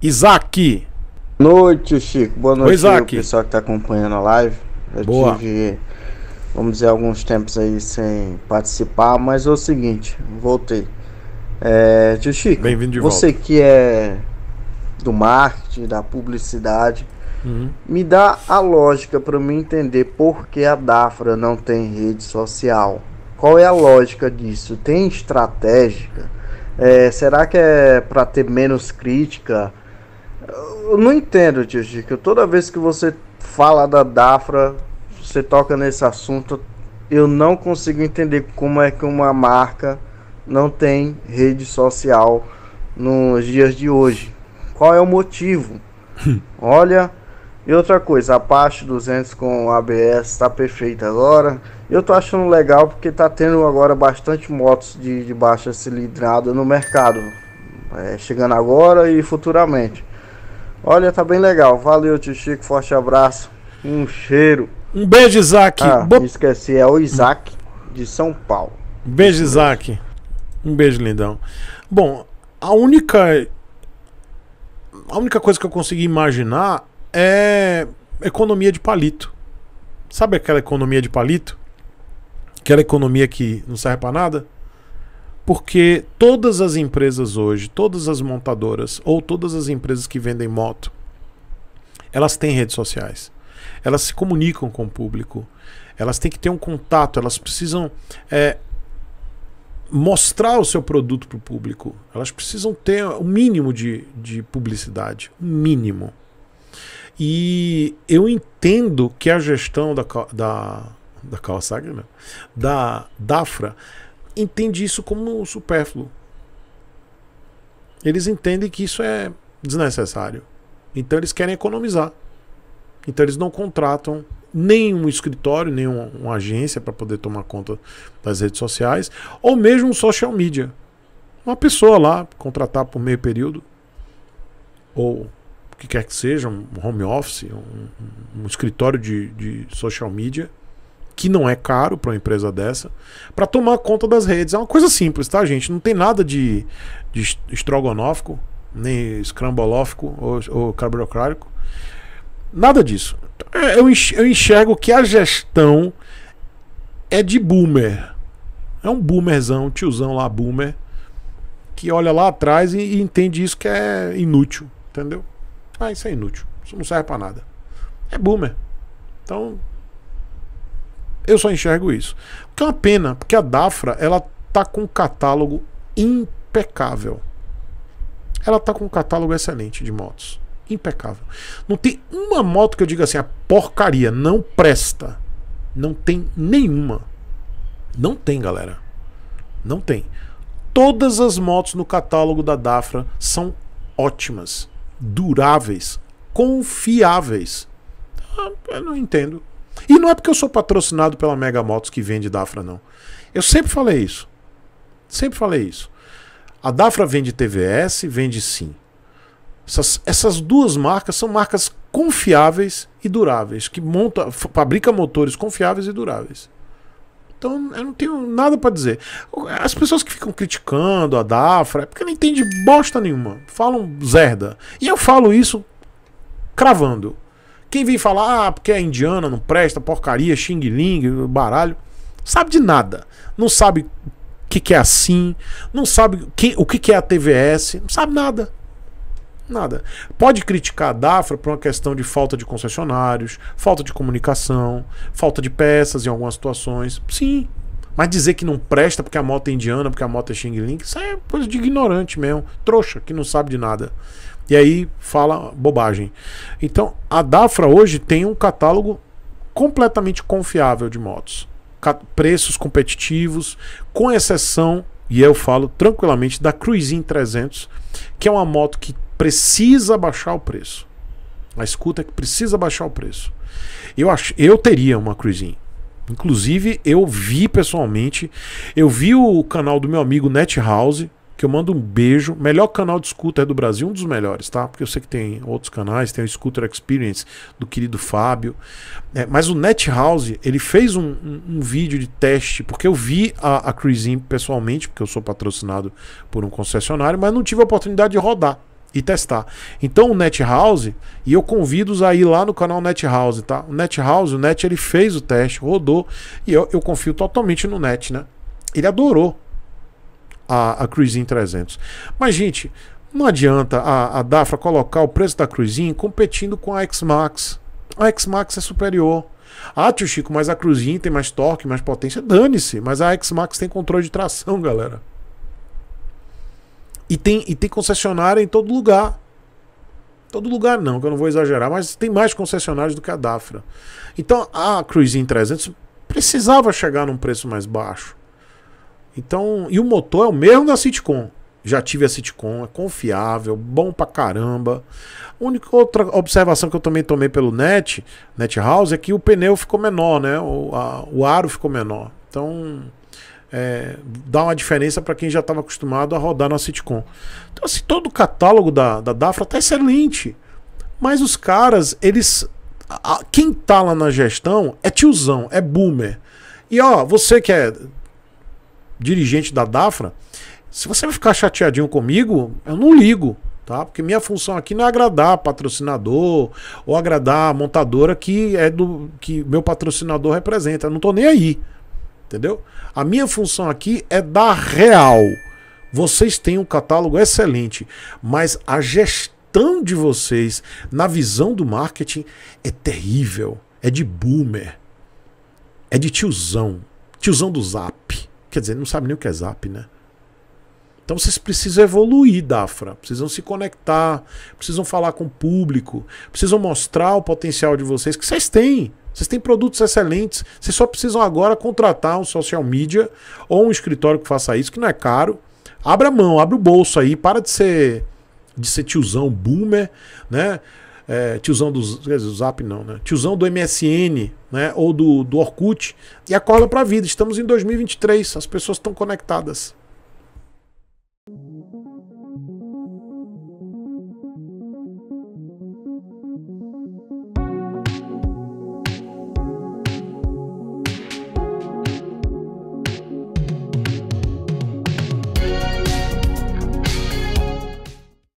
Isaac. Boa noite, Chico. Boa noite, Isaac. O pessoal que está acompanhando a live. Eu boa. Tive, vamos dizer, alguns tempos aí sem participar, mas é o seguinte, voltei. Tio Chico, bem-vindo de volta. Você que é do marketing, da publicidade, me dá a lógica para eu entender por que a Dafra não tem rede social. Qual é a lógica disso? Tem estratégia? Será que é para ter menos crítica? Eu não entendo, tio Chico. Toda vez que você fala da Dafra, você toca nesse assunto, eu não consigo entender como é que uma marca não tem rede social nos dias de hoje. Qual é o motivo? Olha, e outra coisa, a Apache 200 com ABS tá perfeita agora. Eu tô achando legal porque tá tendo agora bastante motos de baixa cilindrada no mercado, chegando agora e futuramente. Olha, tá bem legal. Valeu, tio Chico, forte abraço. Um cheiro. Um beijo, Isaac. Me esqueci, é o Isaac de São Paulo. Beijo, Isaac. Um beijo, lindão. Bom, a única coisa que eu consegui imaginar é economia de palito. Sabe aquela economia de palito? Aquela economia que não serve para nada? Porque todas as empresas hoje, todas as montadoras ou todas as empresas que vendem moto, elas têm redes sociais. Elas se comunicam com o público. Elas têm que ter um contato. Elas precisam mostrar o seu produto para o público. Elas precisam ter um mínimo de publicidade. Um mínimo. E eu entendo que a gestão da Kawasaki, né? Da Dafra, entende isso como supérfluo. Eles entendem que isso é desnecessário. Então eles querem economizar. Então eles não contratam nenhum escritório, nenhuma agência para poder tomar conta das redes sociais, ou mesmo social media. Uma pessoa lá, contratar por meio período, ou o que quer que seja, um home office, um escritório de social media, que não é caro para uma empresa dessa, para tomar conta das redes. É uma coisa simples, tá, gente? Não tem nada de estrogonófico, nem escrambolófico ou cabrocrático. Nada disso. Eu enxergo que a gestão é de boomer. É um boomerzão, um tiozão lá, boomer, que olha lá atrás e entende isso, que é inútil, entendeu? Ah, isso é inútil, isso não serve pra nada. É boomer. Então, eu só enxergo isso. O que é uma pena, porque a Dafra, ela tá com um catálogo impecável. Ela tá com um catálogo excelente de motos. Impecável. Não tem uma moto que eu diga assim, a porcaria, não presta. Não tem nenhuma. Não tem, galera. Não tem. Todas as motos no catálogo da Dafra são ótimas, duráveis, confiáveis. Eu não entendo. E não é porque eu sou patrocinado pela Mega Motos que vende Dafra, não. Eu sempre falei isso. Sempre falei isso. A Dafra vende TVS, vende Sim. Essas duas marcas são marcas confiáveis e duráveis, que fabrica motores confiáveis e duráveis. Então eu não tenho nada para dizer. As pessoas que ficam criticando a Dafra é porque não entende bosta nenhuma, falam zerda. E eu falo isso cravando. Quem vem falar, ah, porque é indiana, não presta, porcaria, xing-ling, baralho, sabe de nada. Não sabe o que é assim, não sabe o que é a TVS, não sabe nada. Nada. Pode criticar a Dafra por uma questão de falta de concessionários, falta de comunicação, falta de peças em algumas situações. Sim. Mas dizer que não presta porque a moto é indiana, porque a moto é xing-ling, isso é coisa de ignorante mesmo. Trouxa, que não sabe de nada. E aí fala bobagem. Então, a Dafra hoje tem um catálogo completamente confiável de motos. Preços competitivos, com exceção, e eu falo tranquilamente, da Cruisin 300, que é uma moto que precisa baixar o preço. A Scooter que precisa baixar o preço. Eu teria uma Cruisin. Inclusive, eu vi pessoalmente. Eu vi o canal do meu amigo NetHouse, que eu mando um beijo. Melhor canal de Scooter do Brasil, um dos melhores, tá? Porque eu sei que tem outros canais, tem o Scooter Experience do querido Fábio. Mas o NetHouse, ele fez um vídeo de teste, porque eu vi a Cruisin pessoalmente, porque eu sou patrocinado por um concessionário, mas não tive a oportunidade de rodar. e testar. Então o NetHouse, e eu convido-os a ir lá no canal NetHouse, tá? O NetHouse, o Net, ele fez o teste, rodou, e eu confio totalmente no Net, né? Ele adorou a Cruisin 300. Mas, gente, não adianta a Dafra colocar o preço da Cruisin competindo com a X-Max. A X-Max é superior. Ah, tio Chico, mas a Cruisin tem mais torque, mais potência. Dane-se, mas a X-Max tem controle de tração, galera. E tem concessionária em todo lugar. Todo lugar não, que eu não vou exagerar, mas tem mais concessionários do que a Dafra. Então a Cruisin 300 precisava chegar num preço mais baixo. Então, e o motor é o mesmo da Citycom. Já tive a Citycom, é confiável, bom pra caramba. A única outra observação que eu também tomei pelo NetHouse, é que o pneu ficou menor, né? O aro ficou menor. Então, dá uma diferença para quem já estava acostumado a rodar na Citycom. Então, assim, todo o catálogo da Dafra tá excelente. Mas os caras, eles... Quem tá lá na gestão é tiozão, é boomer. E ó, você que é dirigente da Dafra, se você vai ficar chateadinho comigo, eu não ligo, tá? Porque minha função aqui não é agradar patrocinador ou agradar a montadora que meu patrocinador representa. Eu não tô nem aí, entendeu? A minha função aqui é dar real. Vocês têm um catálogo excelente, mas a gestão de vocês na visão do marketing é terrível. É de boomer. É de tiozão. Tiozão do Zap. Quer dizer, não sabe nem o que é Zap, né? Então vocês precisam evoluir, Dafra. Precisam se conectar, precisam falar com o público, precisam mostrar o potencial de vocês, que vocês têm. Vocês têm produtos excelentes. Vocês só precisam agora contratar um social media ou um escritório que faça isso, que não é caro. Abra a mão, abre o bolso aí, para de ser tiozão boomer, né? Tiozão do Zap não, né? Tiozão do MSN, né? Ou do Orkut. E acorda pra vida. Estamos em 2023, as pessoas estão conectadas.